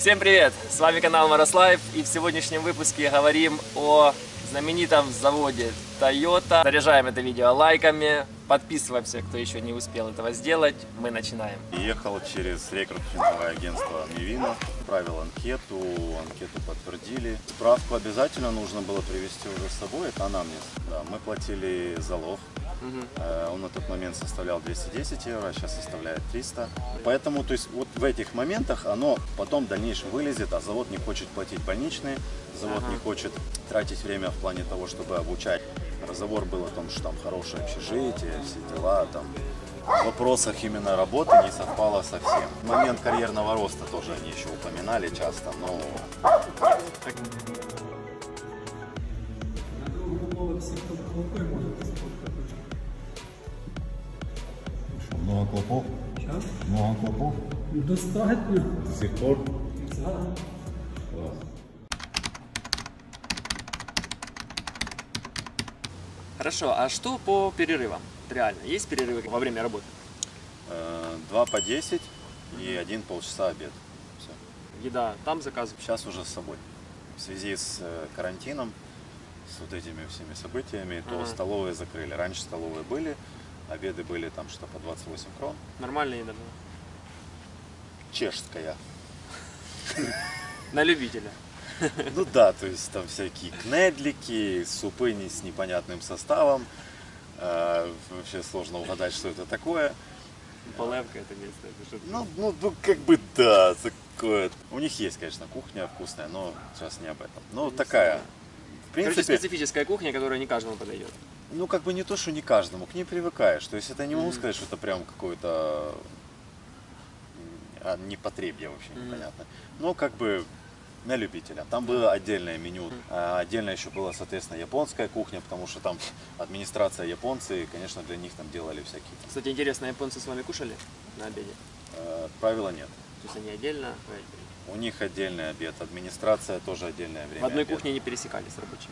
Всем привет! С вами канал MorozLive, и в сегодняшнем выпуске говорим о знаменитом заводе Toyota. Заряжаем это видео лайками, подписываемся, кто еще не успел этого сделать. Мы начинаем. Ехал через рекрутинговое агентство Мивина, отправил анкету подтвердили. Справку обязательно нужно было привезти уже с собой, это анамнез. Да, мы платили залог. Он на тот момент составлял 210 евро, а сейчас составляет 300. Поэтому, то есть, вот в этих моментах оно потом в дальнейшем вылезет, а завод не хочет платить больничные, завод не хочет тратить время в плане того, чтобы обучать. Разговор был о том, что там хорошее общежитие, все дела, там в вопросах именно работы не совпало совсем. Момент карьерного роста тоже они еще упоминали часто, но... Много клопов? Сейчас? Много клопов? Достаточно. До сих пор? Да. Класс. Хорошо, а что по перерывам? Реально, есть перерывы во время работы? 2 по 10 и 1 полчаса обед. Все. Еда там заказывают? Сейчас уже с собой. В связи с карантином, с вот этими всеми событиями, то столовые закрыли. Раньше столовые были. Обеды были там что по 28 крон. Нормальная еда была? Чешская. На любителя. Ну да, то есть там всякие кнедлики, супы с непонятным составом. Вообще сложно угадать, что это такое. Полевка это место. Ну как бы да, такое. У них есть, конечно, кухня вкусная, но сейчас не об этом. Ну такая. В принципе, специфическая кухня, которая не каждому подойдет. Ну, как бы не то, что не каждому, к ней привыкаешь. То есть это не могу сказать, что это прям какое-то непотребье вообще непонятно. Но как бы на любителя. Там было отдельное меню. Отдельно еще была, соответственно, японская кухня, потому что там администрация японцы, и, конечно, для них там делали всякие. Кстати, интересно, японцы с вами кушали на обеде? Правила нет. То есть они отдельно? У них отдельный обед, администрация тоже отдельное время. В одной кухне не пересекались рабочие?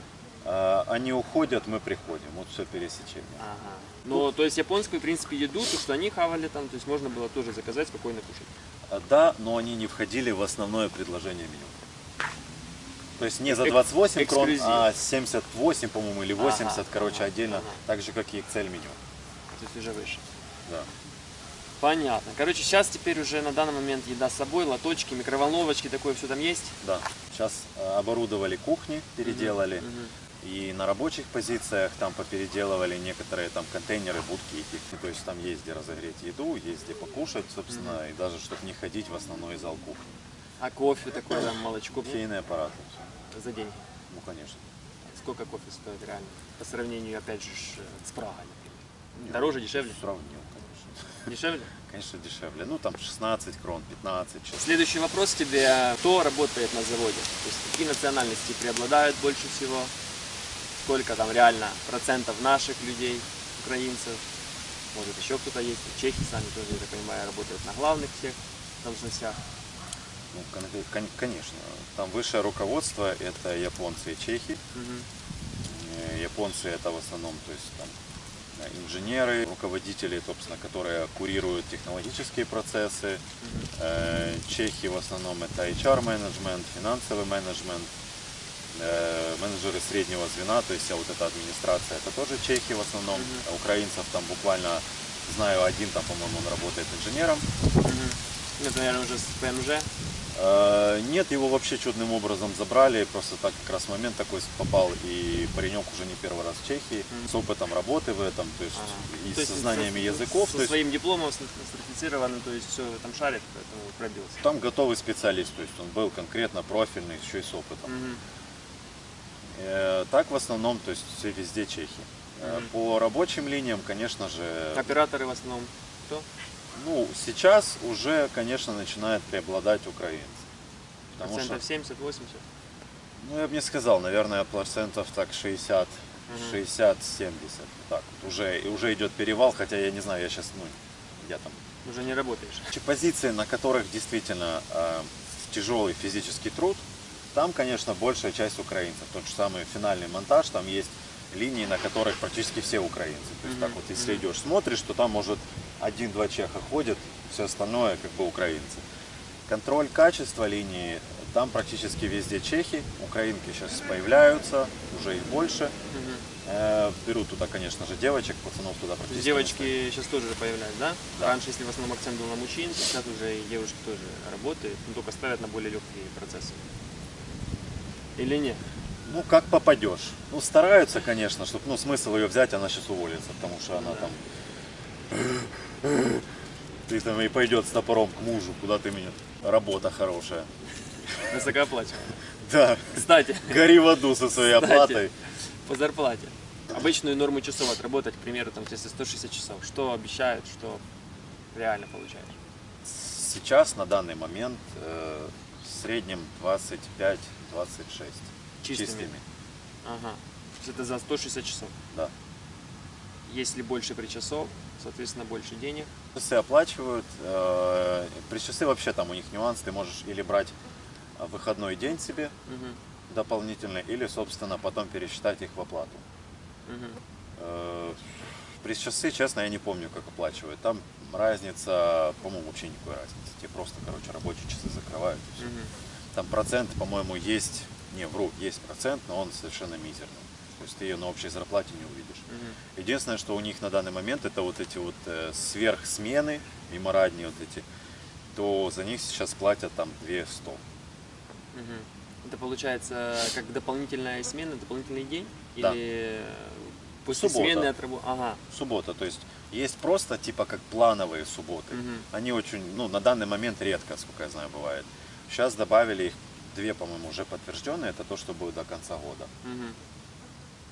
Они уходят, мы приходим, вот все пересечение. Ага. Ну, то есть японскую, в принципе, еду, то, что они хавали там, то есть можно было тоже заказать, спокойно кушать. Да, но они не входили в основное предложение меню. То есть не за 28 крон, а 78, по-моему, или 80, короче, отдельно, так же, как и цель меню. То есть уже выше. Да. Понятно. Короче, сейчас теперь уже на данный момент еда с собой, лоточки, микроволновочки, такое все там есть? Да. Сейчас оборудовали кухни, переделали. И на рабочих позициях там попеределывали некоторые там контейнеры, будки и кухни. То есть там есть где разогреть еду, есть где покушать, собственно, и даже чтобы не ходить в основной зал кухни. А кофе такое, там, молочко? Кофейные аппараты. За деньги? Ну, конечно. Сколько кофе стоит реально? По сравнению, опять же, с Прагой, например. Дороже, дешевле? Сравнил, конечно. Дешевле? Конечно, дешевле. Ну, там 16 крон, 15. Следующий вопрос тебе. Кто работает на заводе? То есть какие национальности преобладают больше всего? Сколько там реально процентов наших людей, украинцев, может еще кто-то есть, чехи сами тоже, я так понимаю, работают на главных всех должностях. Ну, конечно, там высшее руководство это японцы и чехи. Японцы это в основном, то есть там инженеры, руководители, собственно, которые курируют технологические процессы. Чехи в основном это HR-менеджмент, финансовый менеджмент. Менеджеры среднего звена, то есть вся вот эта администрация, это тоже чехи в основном. Украинцев там буквально, знаю, один там, по-моему, он работает инженером. Это, наверное, уже с ПМЖ? Нет, его вообще чудным образом забрали, просто так как раз момент такой попал, и паренек уже не первый раз в Чехии, с опытом работы в этом, то есть и то со знаниями языков. Со своим дипломом сертифицированным, то есть все там шарит, поэтому пробился. Там готовый специалист, то есть он был конкретно профильный, еще и с опытом. Так в основном, то есть все везде чехи. По рабочим линиям, конечно же... Операторы в основном кто? Ну, сейчас уже, конечно, начинает преобладать украинцы. Процентов что... 70-80? Ну, я бы не сказал, наверное, процентов так 60, 60-70. Так, вот уже идет перевал, хотя я не знаю, я сейчас, ну, я там... Уже не работаешь. Позиции, на которых действительно тяжелый физический труд, там, конечно, большая часть украинцев. Тот же самый финальный монтаж, там есть линии, на которых практически все украинцы. То есть так вот, если идешь, смотришь, то там, может, один-два чеха ходят, все остальное как бы украинцы. Контроль качества линии, там практически везде чехи, украинки сейчас появляются, уже их больше. Берут туда, конечно же, девочек, пацанов туда практически. Девочки сейчас тоже появляются, да? Да? Раньше, если в основном акцент был на мужчин, сейчас уже и девушки тоже работают, но только ставят на более легкие процессы. Или нет? Ну, как попадешь. Ну, стараются, конечно, чтобы, ну, смысл ее взять, она сейчас уволится, потому что она там... Ты там и пойдет с топором к мужу, куда ты меня... Работа хорошая. Высокооплачиваемая. Да. Кстати. Гори в аду со своей оплатой. По зарплате. Обычную норму часов отработать, к примеру, там, если 160 часов. Что обещают, что реально получаешь? Сейчас, на данный момент, в среднем 25-26. Чистыми. Ага. Это за 160 часов? Да. Если больше причасов, соответственно, больше денег. Часы оплачивают. Причасы вообще там у них нюанс. Ты можешь или брать выходной день себе дополнительный, или, собственно, потом пересчитать их в оплату. Причасы, честно, я не помню, как оплачивают. Там разница, по-моему, вообще никакой разницы. Тебе просто, короче, рабочие часы закрывают. И все. Там процент, по-моему, есть... Не, вру, есть процент, но он совершенно мизерный. То есть ты ее на общей зарплате не увидишь. Единственное, что у них на данный момент, это вот эти вот сверхсмены, меморадни вот эти, то за них сейчас платят там 2100. Это получается как дополнительная смена, дополнительный день? Да. Или после смены отработки? Ага. Суббота, то есть есть просто типа как плановые субботы. Они очень, ну, на данный момент редко, сколько я знаю, бывает. Сейчас добавили их две, по-моему, уже подтвержденные, это то, что будет до конца года.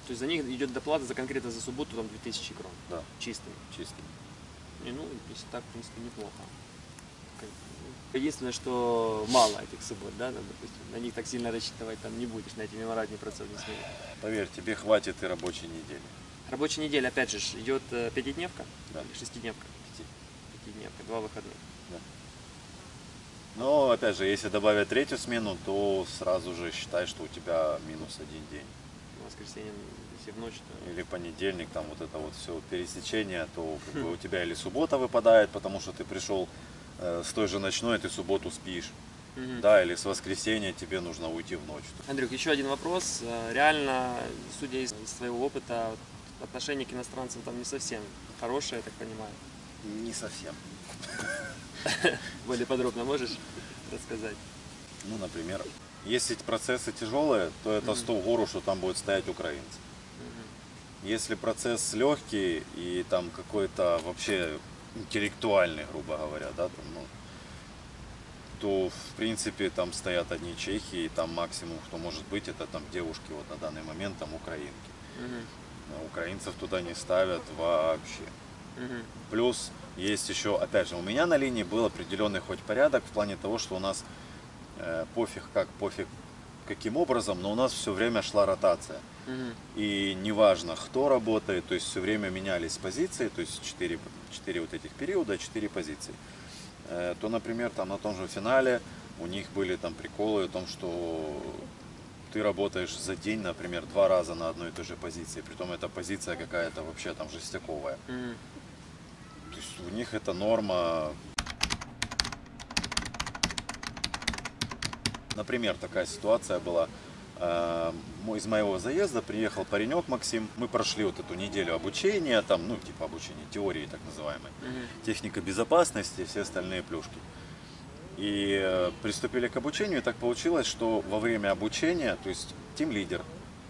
То есть за них идет доплата за конкретно за субботу там 2000 крон. Да. Чистыми. Чистыми. И, ну, если так, в принципе, неплохо. Единственное, что мало этих суббот, да, допустим, на них так сильно рассчитывать там не будешь, на эти меморадные процессы. Поверь, тебе хватит и рабочей недели. Рабочая неделя, опять же, идет пятидневка, да. Или шестидневка? Пятидневка, два выходных. Да. Но, опять же, если добавят третью смену, то сразу же считай, что у тебя минус один день. Воскресенье, если в ночь, то... Или понедельник, там вот это вот все пересечение, то как бы, у тебя или суббота выпадает, потому что ты пришел с той же ночной, ты субботу спишь. Да, или с воскресенья тебе нужно уйти в ночь. Андрюх, еще один вопрос. Реально, судя из своего опыта, отношение к иностранцам там не совсем хорошее, я так понимаю? Не совсем. Более подробно можешь рассказать? Ну, например, если процессы тяжелые, то это 100 в гору, что там будет стоять украинцы. Если процесс легкий и там какой-то вообще интеллектуальный, грубо говоря, да, там, ну, то в принципе там стоят одни чехи, и там максимум, кто может быть, это там девушки вот на данный момент, там украинки. Украинцев туда не ставят вообще. Плюс есть еще, опять же, у меня на линии был определенный хоть порядок в плане того, что у нас пофиг как, пофиг каким образом, но у нас все время шла ротация. И неважно, кто работает, то есть все время менялись позиции, то есть 4 вот этих периода, 4 позиции. То, например, там на том же финале у них были там приколы о том, что ты работаешь за день, например, 2 раза на одной и той же позиции, притом эта позиция какая-то вообще там жестяковая. То есть у них это норма. Например, такая ситуация была. Из моего заезда приехал паренек Максим. Мы прошли вот эту неделю обучения, там, ну, типа обучения теории так называемой, техника безопасности и все остальные плюшки. И приступили к обучению, и так получилось, что во время обучения, то есть тимлидер,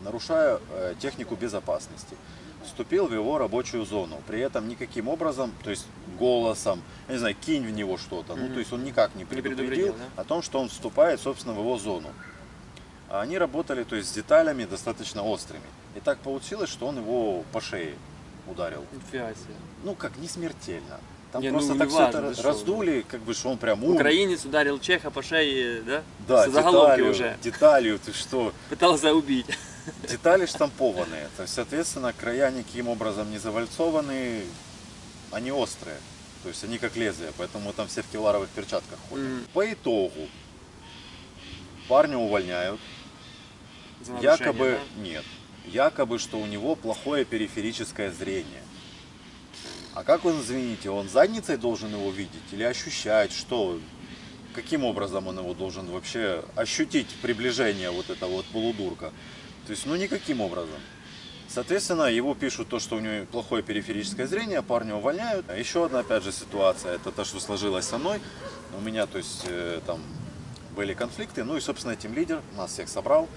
нарушая технику безопасности, вступил в его рабочую зону, при этом никаким образом, то есть голосом, я не знаю, кинь в него что-то, ну, то есть он никак не предупредил да? о том, что он вступает, собственно, в его зону. А они работали, то есть, с деталями достаточно острыми. И так получилось, что он его по шее ударил. Ну, как, не смертельно. Там не, просто ну, так все это раздули, как бы, что он прям умер. Украинец ударил чеха по шее, да? Да, деталью, ты что? Пытался убить. Детали штампованные, то есть, соответственно, края никаким образом не завальцованы, они острые, то есть они как лезвие, поэтому там все в кевларовых перчатках ходят. По итогу парня увольняют, якобы, да? Нет, якобы, что у него плохое периферическое зрение. А как он, извините, он задницей должен его видеть или ощущать, что... каким образом он его должен вообще ощутить приближение вот этого вот полудурка? То есть, ну, никаким образом. Соответственно, его пишут то, что у него плохое периферическое зрение, парня увольняют. Еще одна, опять же, ситуация, это то, что сложилось со мной. У меня, то есть, там были конфликты, ну и, собственно, тимлидер нас всех собрал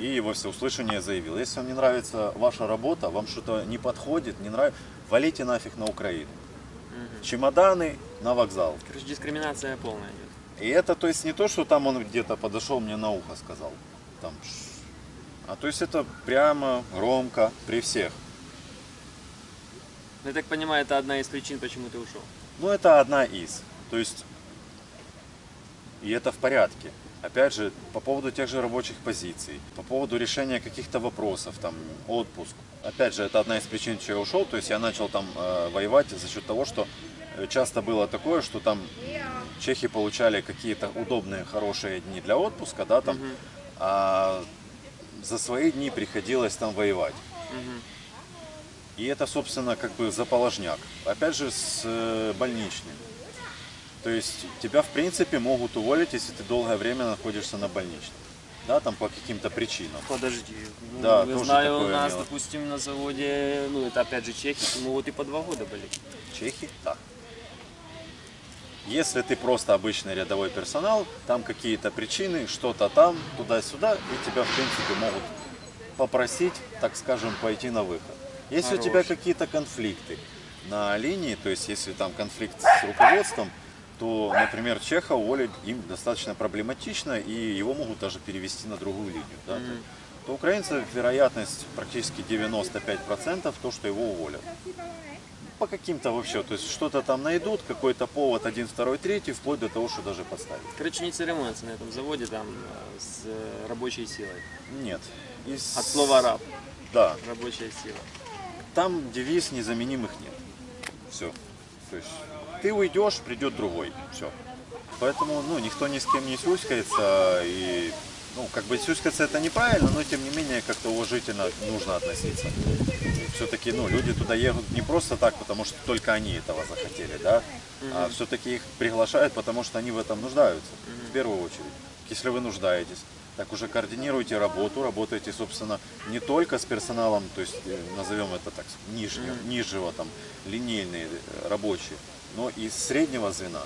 и во всеуслышание заявил: если вам не нравится ваша работа, вам что-то не подходит, не нравится, валите нафиг на Украину. Чемоданы на вокзал. Короче, дискриминация полная идет. И это, то есть, не то, что там он где-то подошел, мне на ухо сказал, там, а то есть это прямо, громко, при всех. Я так понимаю, это одна из причин, почему ты ушел? Ну, это одна из. То есть, и это в порядке. Опять же, по поводу тех же рабочих позиций, по поводу решения каких-то вопросов, там, отпуск. Опять же, это одна из причин, почему я ушел. То есть я начал там воевать за счет того, что часто было такое, что там чехи получали какие-то удобные, хорошие дни для отпуска, да, там, а за свои дни приходилось там воевать. И это, собственно, как бы заположняк. Опять же, с больничным. То есть тебя, в принципе, могут уволить, если ты долгое время находишься на больничном. Да, там по каким-то причинам. Подожди, ну, да, я знаю, у нас, допустим, на заводе, ну это опять же чехи, могут и по 2 года болеть. Чехи? Да. Если ты просто обычный рядовой персонал, там какие-то причины, что-то там, туда-сюда, и тебя, в принципе, могут попросить, так скажем, пойти на выход. Если у тебя какие-то конфликты на линии, то есть если там конфликт с руководством, то, например, чеха уволить им достаточно проблематично, и его могут даже перевести на другую линию. Да? То украинцев вероятность практически 95%, то, что его уволят. По каким-то вообще, то есть что-то там найдут, какой-то повод, 1, 2, 3, вплоть до того, что даже подставить. Короче, не церемонятся на этом заводе там с рабочей силой. Нет. От слова «раб». Да. Рабочая сила. Там девиз «незаменимых нет». Все. То есть ты уйдешь, придет другой, все. Поэтому, ну, никто ни с кем не сюськается, и, ну, как бы сюськаться это неправильно, но тем не менее как-то уважительно нужно относиться. Все-таки, ну, люди туда едут не просто так, потому что только они этого захотели, да, а все-таки их приглашают, потому что они в этом нуждаются, в первую очередь. Если вы нуждаетесь, так уже координируйте работу, работайте, собственно, не только с персоналом, то есть, назовем это так, нижнего, там, линейные рабочие, но из среднего звена.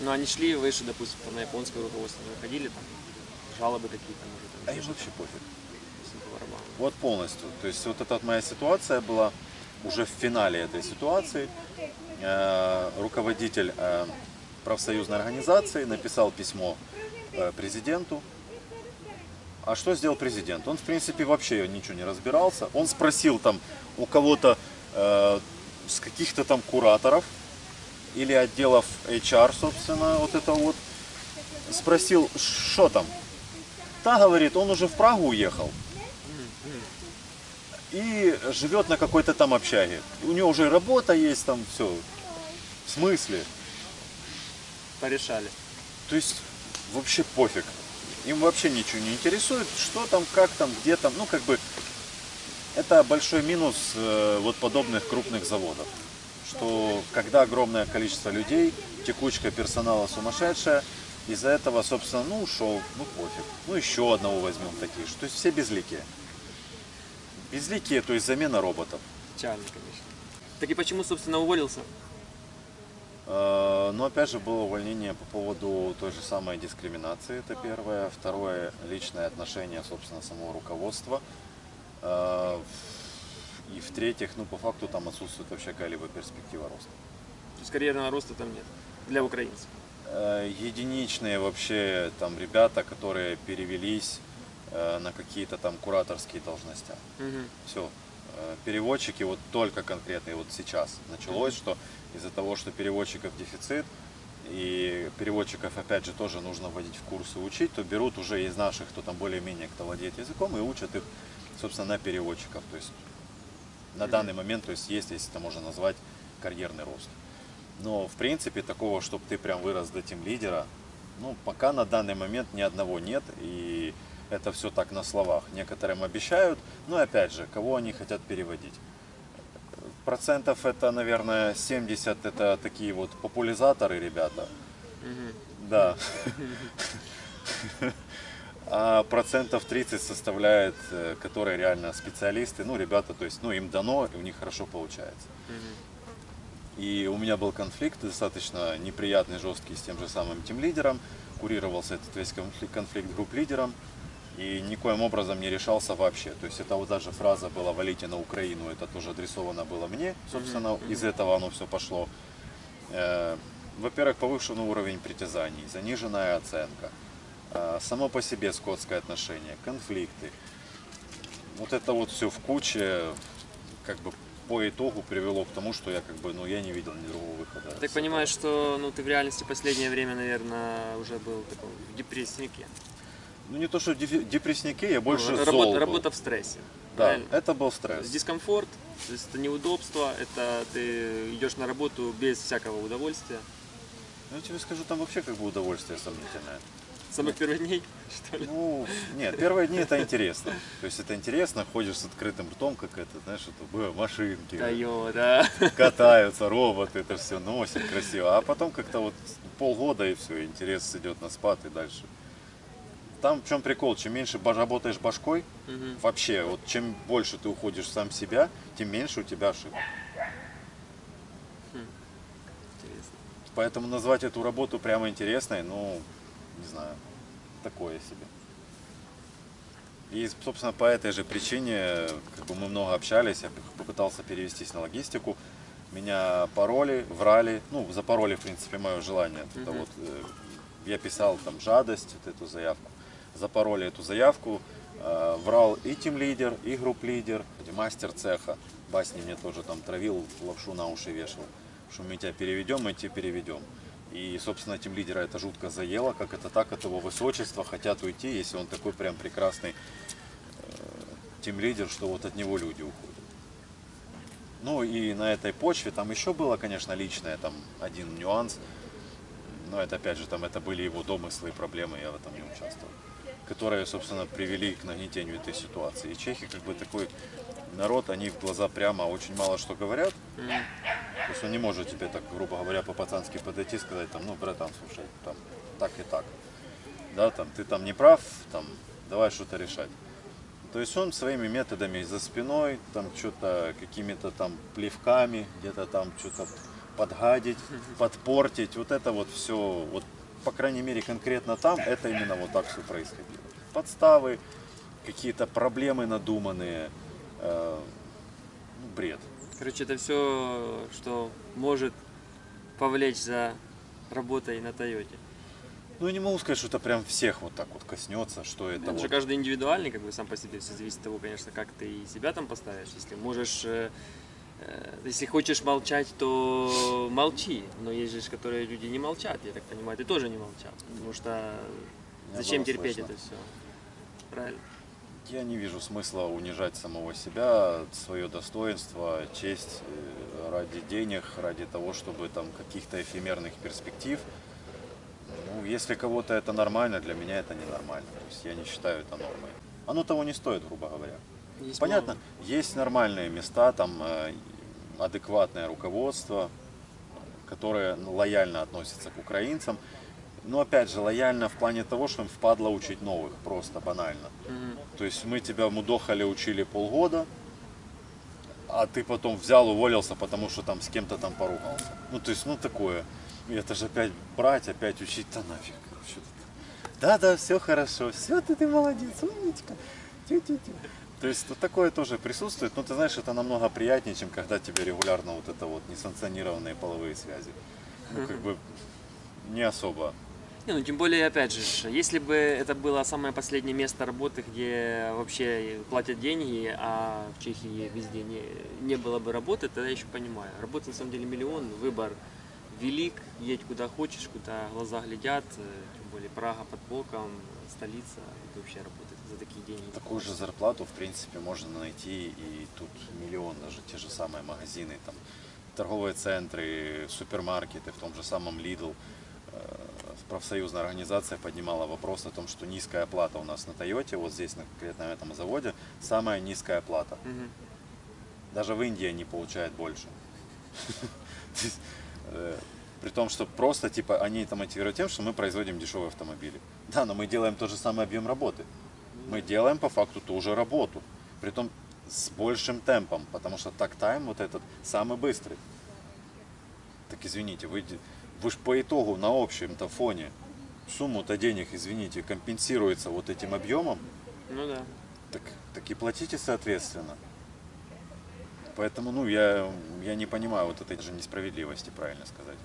Ну, они шли выше, допустим, на японское руководство, выходили там, жалобы какие-то, может, там. А им вообще пофиг. Вот полностью. То есть вот эта вот моя ситуация была, уже в финале этой ситуации руководитель профсоюзной организации написал письмо президенту. А что сделал президент? Он, в принципе, вообще ничего не разбирался. Он спросил там у кого-то, с каких-то там кураторов или отделов HR, собственно, вот это вот. Спросил, что там. Та говорит, он уже в Прагу уехал и живет на какой-то там общаге. У него уже работа есть там, все. В смысле? Порешали. То есть вообще пофиг. Им вообще ничего не интересует, что там, как там, где там, ну как бы. Это большой минус вот подобных крупных заводов, что когда огромное количество людей, текучка персонала сумасшедшая, из-за этого, собственно, ну ушел, ну пофиг, ну еще одного возьмем таких же, то есть все безликие. Безликие, то есть замена роботов. Печально, конечно. Так и почему, собственно, уволился? Но опять же было увольнение по поводу той же самой дискриминации, это первое. Второе, личное отношение, собственно, самого руководства. И в-третьих, ну по факту там отсутствует вообще какая-либо перспектива роста. То есть карьерного роста там нет для украинцев? Единичные вообще там ребята, которые перевелись на какие-то там кураторские должности. Все. Переводчики вот только конкретные вот сейчас началось, что из-за того, что переводчиков дефицит, и переводчиков, опять же, тоже нужно вводить в курсы, учить, то берут уже из наших, кто там более-менее кто владеет языком, и учат их, собственно, на переводчиков. То есть на данный момент, то есть, если это можно назвать, карьерный рост. Но, в принципе, такого, чтобы ты прям вырос до тимлидера, ну, пока на данный момент ни одного нет, и это все так на словах. Некоторым обещают, но, опять же, кого они хотят переводить. Процентов это, наверное, 70, это такие вот популяризаторы, ребята, Да. А процентов 30 составляет, которые реально специалисты, ну, ребята, то есть, ну, им дано, и у них хорошо получается. И у меня был конфликт достаточно неприятный, жесткий с тем же самым тимлидером. Курировался этот весь конфликт групп-лидером и никоим образом не решался вообще. То есть это вот даже фраза была «валите на Украину», это тоже адресовано было мне, собственно, из этого оно все пошло. Во-первых, повышенный уровень притязаний, заниженная оценка, само по себе скотское отношение, конфликты. Вот это вот все в куче, как бы, по итогу привело к тому, что я как бы, ну, я не видел ни другого выхода. Ты понимаешь, что, ну, ты в реальности последнее время, наверное, уже был такой в депресснике? Ну, не то, что в депресснике, я больше, ну, работа в стрессе. Да, правильно? Это был стресс. Дискомфорт, то есть это неудобство, это ты идешь на работу без всякого удовольствия. Ну, я тебе скажу, там вообще как бы удовольствие сомнительное. Самых первых дней, что ли? Ну, нет, первые дни это интересно. То есть это интересно, ходишь с открытым ртом, как это, знаешь, это машинки. Toyota. Катаются роботы, это все носит красиво. А потом как-то вот полгода, и все, интерес идет на спад и дальше. Там в чем прикол, чем меньше работаешь башкой, вообще, вот чем больше ты уходишь в сам себя, тем меньше у тебя ошибок. Интересно. Поэтому назвать эту работу прямо интересной, ну... не знаю, такое себе. И, собственно, по этой же причине, как бы, мы много общались, я попытался перевестись на логистику, меня пароли, врали, ну, запороли, в принципе, мое желание. Это вот, я писал там жадость, вот эту заявку, запороли эту заявку, врал и тимлидер, и групп-лидер, и мастер цеха, басни мне тоже там травил, лапшу на уши вешал, что мы тебя переведем, мы тебя переведем. И, собственно, этим лидера это жутко заело, как это так, от его высочества хотят уйти, если он такой прям прекрасный тимлидер, что вот от него люди уходят. Ну и на этой почве там еще было, конечно, личное, там один нюанс, но это опять же, там это были его домыслы и проблемы, я в этом не участвовал, которые, собственно, привели к нагнетению этой ситуации. И чехи, как бы, такой народ, они в глаза прямо очень мало что говорят. То есть он не может тебе так, грубо говоря, по-пацански подойти и сказать, там, ну, братан, слушай, там, так и так, да, там, ты там не прав, там, давай что-то решать. То есть он своими методами за спиной, там, что-то, какими-то там плевками, где-то там что-то подгадить, подпортить, вот это вот все, вот, по крайней мере, конкретно там, это именно вот так все происходило. Подставы, какие-то проблемы надуманные, бред. Короче, это все, что может повлечь за работой на Тойоте. Ну, я не могу сказать, что это прям всех вот так вот коснется, что это вот... же каждый индивидуальный, как бы, сам по себе, все зависит от того, конечно, как ты себя там поставишь. Если можешь, если хочешь молчать, то молчи. Но есть же, которые люди не молчат, я так понимаю, ты тоже не молчал. Потому что зачем терпеть это все? Правильно? Я не вижу смысла унижать самого себя, свое достоинство, честь ради денег, ради того, чтобы там каких-то эфемерных перспектив. Ну, если кого-то это нормально, для меня это ненормально. То есть я не считаю это нормой. Оно того не стоит, грубо говоря. Есть. Понятно? Много. Есть нормальные места, там адекватное руководство, которое лояльно относится к украинцам. Но опять же, лояльно в плане того, что им впадло учить новых, просто банально. То есть мы тебя мудохали, учили полгода, а ты потом взял, уволился, потому что там с кем-то там поругался. Ну, то есть, ну, такое. И это же опять брать, опять учить-то нафиг. Да-да, все хорошо, все, ты молодец, умничка. Тю-тю-тю. То есть, вот такое тоже присутствует, но ты знаешь, это намного приятнее, чем когда тебе регулярно вот это вот несанкционированные половые связи. Ну, как бы, не особо. Не, ну, тем более, опять же, если бы это было самое последнее место работы, где вообще платят деньги, а в Чехии везде не было бы работы, тогда я еще понимаю. Работы на самом деле миллион, выбор велик, едь куда хочешь, куда глаза глядят, тем более Прага под боком, столица, это вообще работает за такие деньги. Такую же зарплату, в принципе, можно найти и тут миллион, даже те же самые магазины, там, торговые центры, супермаркеты, в том же самом Lidl. Профсоюзная организация поднимала вопрос о том, что низкая плата у нас на Тойоте, вот здесь, конкретно на этом заводе, самая низкая плата. Даже в Индии они получают больше. При том, что просто, типа, они это мотивируют тем, что мы производим дешевые автомобили. Да, но мы делаем тот же самый объем работы. Мы делаем, по факту, ту же работу. Притом с большим темпом, потому что тактайм вот этот самый быстрый. Так извините, вы же по итогу на общем-то фоне сумму-то денег, извините, компенсируется вот этим объемом. Ну да. Так и платите соответственно. Поэтому, ну, я не понимаю вот этой же несправедливости, правильно сказать.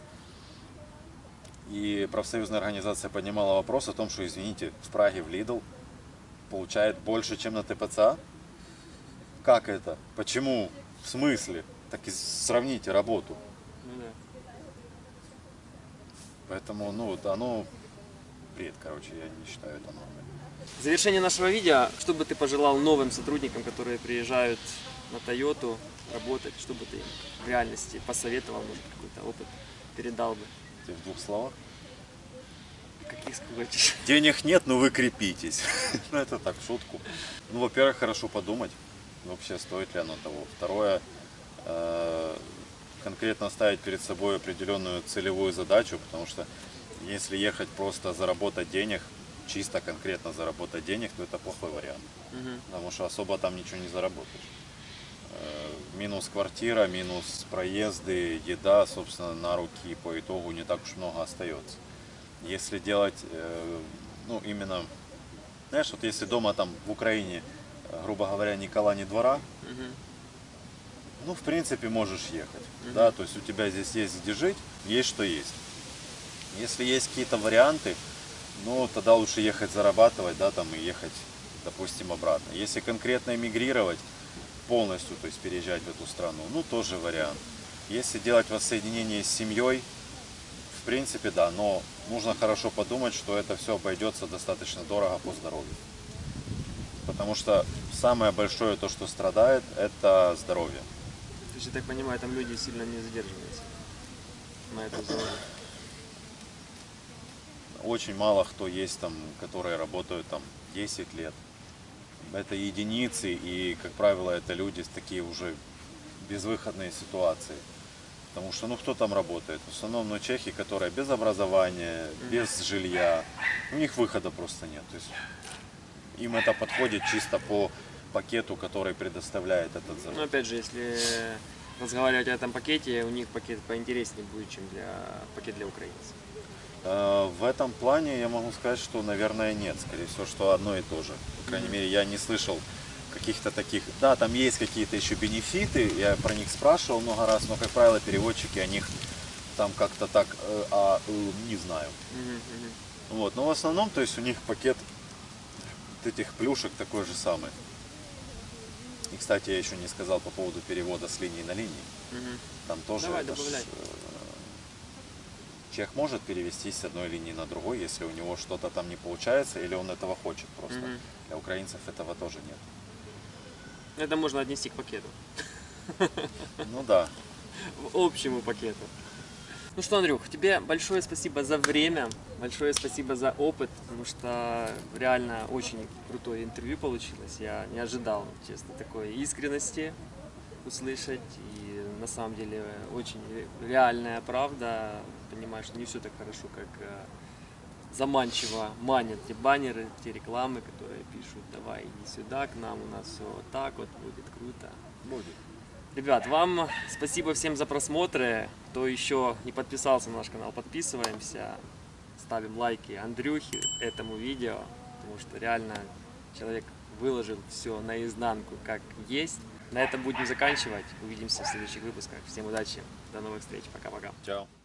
И профсоюзная организация поднимала вопрос о том, что, извините, в Праге в Lidl получает больше, чем на ТПЦА. Как это? Почему? В смысле? Так и сравните работу. Ну, да. Поэтому, ну, вот оно бред, короче, я не считаю это нормой. В завершение нашего видео, что бы ты пожелал новым сотрудникам, которые приезжают на Toyota работать, что бы ты им в реальности посоветовал, может, какой-то опыт передал бы? Ты в двух словах? Каких хочешь? Денег нет, но вы крепитесь. Ну, это так, в шутку. Ну, во-первых, хорошо подумать, вообще стоит ли оно того. Второе, конкретно ставить перед собой определенную целевую задачу, потому что если ехать просто заработать денег, чисто конкретно заработать денег, то это плохой вариант, потому что особо там ничего не заработаешь. Минус квартира, минус проезды, еда, собственно, на руки по итогу не так уж много остается. Если делать, ну, именно, знаешь, вот если дома там в Украине, грубо говоря, ни кола, ни двора, ну, в принципе, можешь ехать, да, то есть у тебя здесь есть где жить, есть что есть. Если есть какие-то варианты, ну, тогда лучше ехать зарабатывать, да, там, и ехать, допустим, обратно. Если конкретно эмигрировать, полностью, то есть переезжать в эту страну, ну, тоже вариант. Если делать воссоединение с семьей, в принципе, да, но нужно хорошо подумать, что это все обойдется достаточно дорого по здоровью. Потому что самое большое то, что страдает, это здоровье. То есть, я так понимаю, там люди сильно не задерживаются на эту зону. Очень мало кто есть там, которые работают там 10 лет. Это единицы, и, как правило, это люди с такие уже безвыходные ситуации. Потому что, ну, кто там работает? В основном, ну, чехи, которые без образования, без жилья, у них выхода просто нет. То есть им это подходит чисто по пакету, который предоставляет этот завод. Ну, опять же, если разговаривать о этом пакете, у них пакет поинтереснее будет, чем пакет для украинцев. В этом плане я могу сказать, что, наверное, нет. Скорее всего, что одно и то же. По крайней мере, я не слышал каких-то таких... Да, там есть какие-то еще бенефиты, я про них спрашивал много раз, но, как правило, переводчики о них там как-то так, не знаю. Вот, но в основном, то есть, у них пакет этих плюшек такой же самый. И, кстати, я еще не сказал по поводу перевода с линии на линии. Там тоже... Давай, чех может перевестись с одной линии на другую, если у него что-то там не получается, или он этого хочет просто. Для украинцев этого тоже нет. Это можно отнести к пакету. Ну да. В общему пакету. Ну что, Андрюх, тебе большое спасибо за время, большое спасибо за опыт, потому что реально очень крутое интервью получилось. Я не ожидал, честно, такой искренности услышать. И на самом деле очень реальная правда. Понимаешь, не все так хорошо, как заманчиво манят те баннеры, те рекламы, которые пишут: давай иди сюда к нам, у нас все вот так вот будет круто. Будет. Ребят, вам спасибо всем за просмотры. Кто еще не подписался на наш канал, подписываемся, ставим лайки Андрюхе этому видео, потому что реально человек выложил все наизнанку, как есть. На этом будем заканчивать. Увидимся в следующих выпусках. Всем удачи, до новых встреч, пока-пока. Чао.